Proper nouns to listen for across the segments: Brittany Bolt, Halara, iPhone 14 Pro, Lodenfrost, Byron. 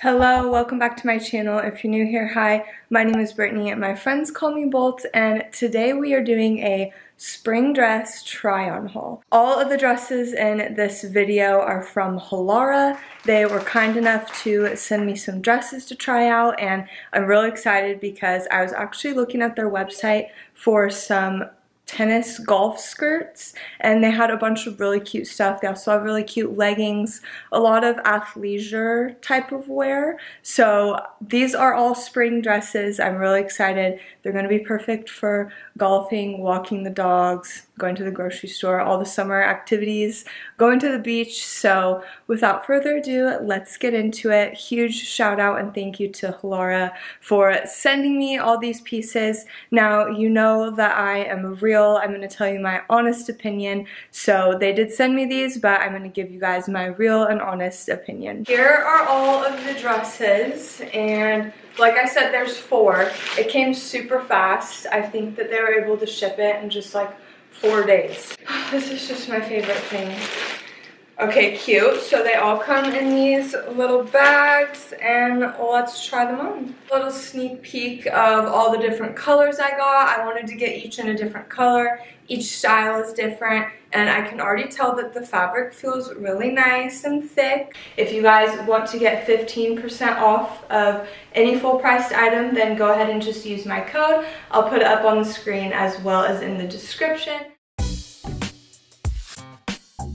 Hello, welcome back to my channel. If you're new here, hi, my name is Brittany and my friends call me Bolt, and today we are doing a spring dress try-on haul. All of the dresses in this video are from Halara. They were kind enough to send me some dresses to try out, and I'm really excited because I was actually looking at their website for some tennis golf skirts, and they had a bunch of really cute stuff. They also have really cute leggings, a lot of athleisure type of wear. So these are all spring dresses. I'm really excited. They're going to be perfect for golfing, walking the dogs, going to the grocery store, all the summer activities, going to the beach. So without further ado, let's get into it. Huge shout out and thank you to Halara for sending me all these pieces. Now, you know that I am real. I'm going to tell you my honest opinion. So they did send me these, but I'm going to give you guys my real and honest opinion. Here are all of the dresses, and like I said, there's four. It came super fast. I think that they were able to ship it in just like 4 days. This is just my favorite thing. Okay, cute. So they all come in these little bags, and let's try them on. Little sneak peek of all the different colors I got. I wanted to get each in a different color. Each style is different, and I can already tell that the fabric feels really nice and thick. If you guys want to get 15% off of any full-priced item, then go ahead and just use my code. I'll put it up on the screen as well as in the description.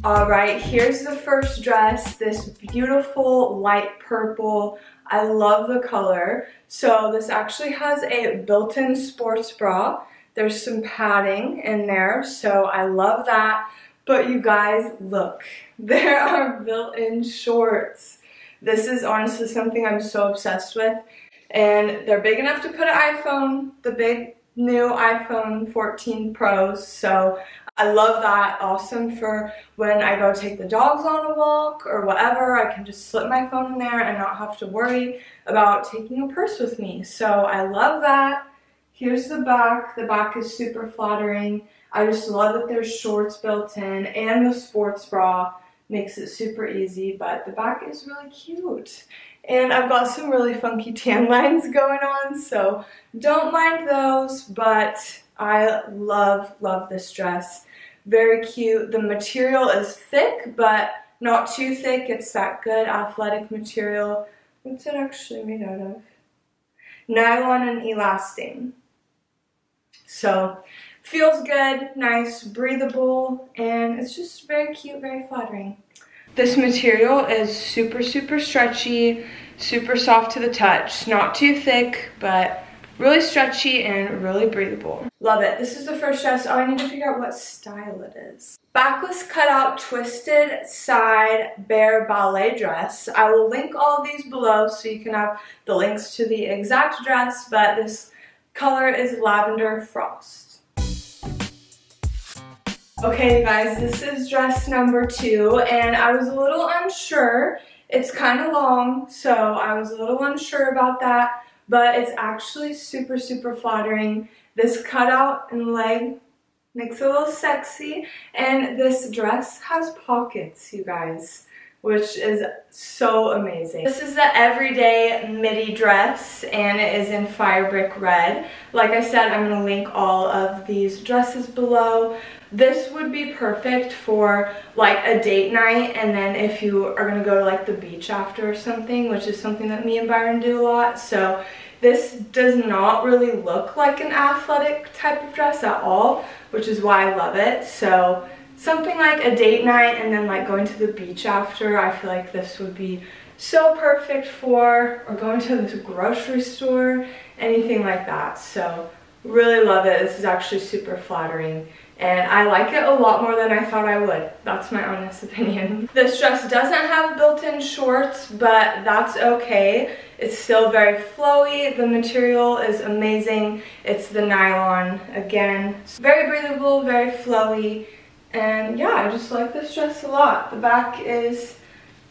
Alright, here's the first dress, this beautiful light purple. I love the color. So this actually has a built-in sports bra. There's some padding in there, so I love that. But you guys, look, there are built-in shorts. This is honestly something I'm so obsessed with. And they're big enough to put an iPhone, the big new iPhone 14 Pro, so I love that. Awesome for when I go take the dogs on a walk or whatever. I can just slip my phone in there and not have to worry about taking a purse with me. So I love that. Here's the back. The back is super flattering. I just love that there's shorts built in, and the sports bra makes it super easy, but the back is really cute. And I've got some really funky tan lines going on, so don't mind those, but I love, love this dress. Very cute. The material is thick, but not too thick. It's that good athletic material. What's it actually made out of? Nylon and elastane. So feels good, nice, breathable, and it's just very cute, very flattering. This material is super, super stretchy, super soft to the touch. Not too thick, but really stretchy and really breathable. Love it. This is the first dress. Oh, I need to figure out what style it is. Backless cutout twisted side bare ballet dress. I will link all these below so you can have the links to the exact dress, but this color is Lavender Frost. Okay guys, this is dress number two, and I was a little unsure. It's kind of long, so I was a little unsure about that, but it's actually super, super flattering. This cutout and leg makes it a little sexy, and this dress has pockets, you guys, which is so amazing. This is the everyday midi dress, and it is in Firebrick Red. Like I said, I'm gonna link all of these dresses below. This would be perfect for like a date night, and then if you are gonna go to like the beach after or something, which is something that me and Byron do a lot. So this does not really look like an athletic type of dress at all, which is why I love it. So something like a date night and then like going to the beach after, I feel like this would be so perfect for, or going to the grocery store, anything like that. So really love it. This is actually super flattering, and I like it a lot more than I thought I would. That's my honest opinion. This dress doesn't have built-in shorts, but that's okay. It's still very flowy. The material is amazing. It's the nylon again. It's very breathable, very flowy. And yeah, I just like this dress a lot. The back is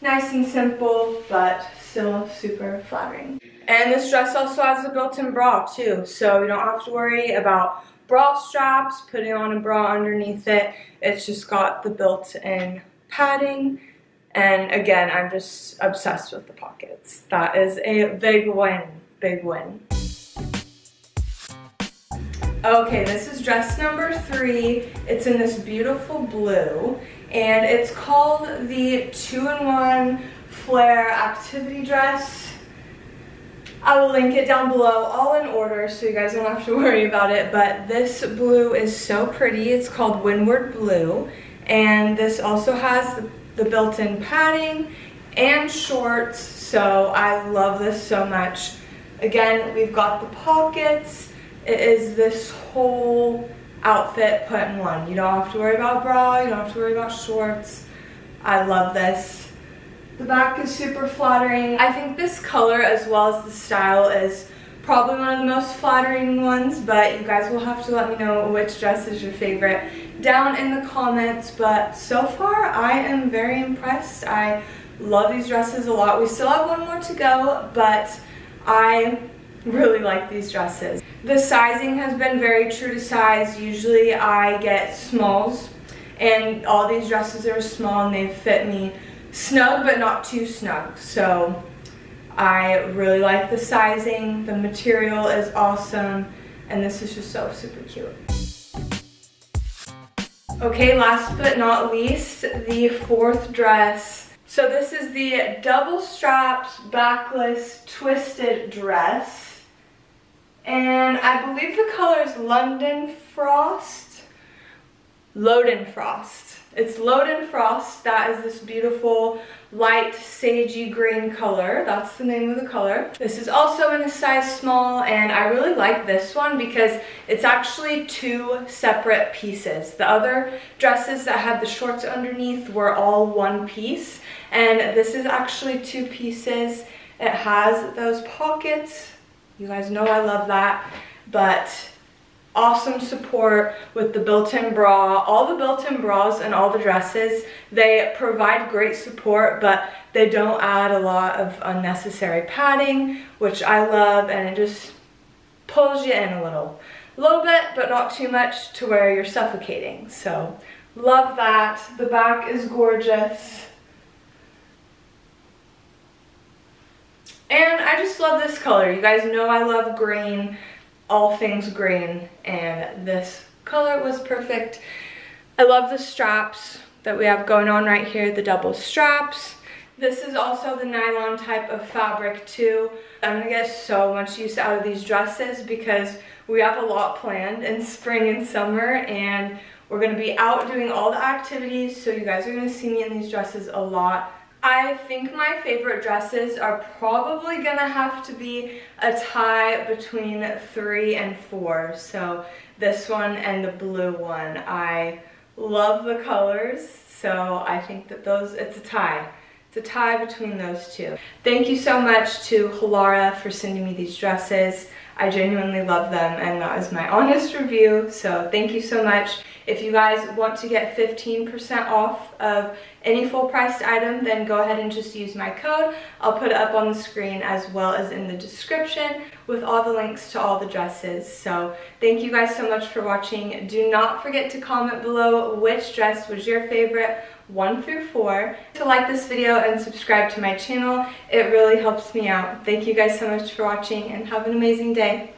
nice and simple, but still super flattering. And this dress also has a built-in bra too, so you don't have to worry about bra straps, putting on a bra underneath it. It's just got the built-in padding. And again, I'm just obsessed with the pockets. That is a big win, big win. Okay, this is dress number 3. It's in this beautiful blue, and it's called the 2-in-1 Flare Activity Dress. I will link it down below, all in order, so you guys don't have to worry about it, but this blue is so pretty. It's called Windward Blue, and this also has the built-in padding and shorts, so I love this so much. Again, we've got the pockets. It is this whole outfit put in one. You don't have to worry about bra, you don't have to worry about shorts. I love this. The back is super flattering. I think this color, as well as the style, is probably one of the most flattering ones, but you guys will have to let me know which dress is your favorite down in the comments. But so far, I am very impressed. I love these dresses a lot. We still have one more to go, but I really like these dresses. The sizing has been very true to size. Usually I get smalls, and all these dresses are small, and they fit me snug but not too snug. So I really like the sizing. The material is awesome, and this is just so super cute. Okay, last but not least, the 4th dress. So this is the double strapped, backless, twisted dress. And I believe the color is Lodenfrost. It's Lodenfrost. That is this beautiful light sagey green color. That's the name of the color. This is also in a size small, and I really like this one because it's actually 2 separate pieces. The other dresses that had the shorts underneath were all one piece, and this is actually 2 pieces. It has those pockets. You guys know I love that, but awesome support with the built-in bra. All the built-in bras and all the dresses, they provide great support, but they don't add a lot of unnecessary padding, which I love, and it just pulls you in a little bit, but not too much to where you're suffocating. So love that. The back is gorgeous. And I just love this color. You guys know I love green, all things green, and this color was perfect. I love the straps that we have going on right here, the double straps. This is also the nylon type of fabric too. I'm gonna get so much use out of these dresses because we have a lot planned in spring and summer, and we're gonna be out doing all the activities, so you guys are gonna see me in these dresses a lot. I think my favorite dresses are probably gonna have to be a tie between 3 and 4. So this one and the blue one. I love the colors, so I think that those, it's a tie. It's a tie between those 2. Thank you so much to Halara for sending me these dresses. I genuinely love them, and that is my honest review, so thank you so much. If you guys want to get 15% off of any full-priced item, then go ahead and just use my code. I'll put it up on the screen as well as in the description with all the links to all the dresses. So thank you guys so much for watching. Do not forget to comment below which dress was your favorite, 1 through 4. To like this video and subscribe to my channel. It really helps me out. Thank you guys so much for watching, and have an amazing day.